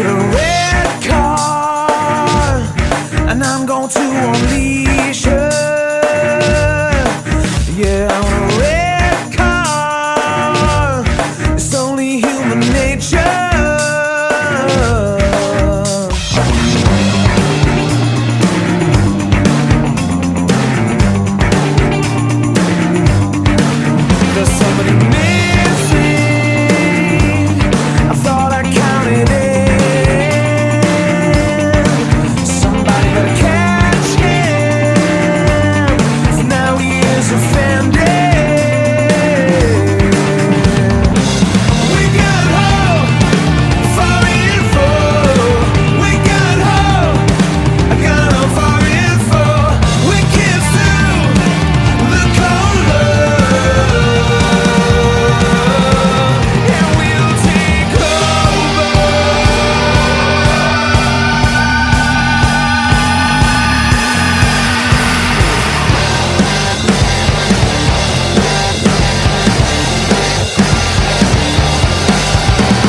like a red car, and I'm going to unleash her. Yeah, I'm a red car, it's only human nature.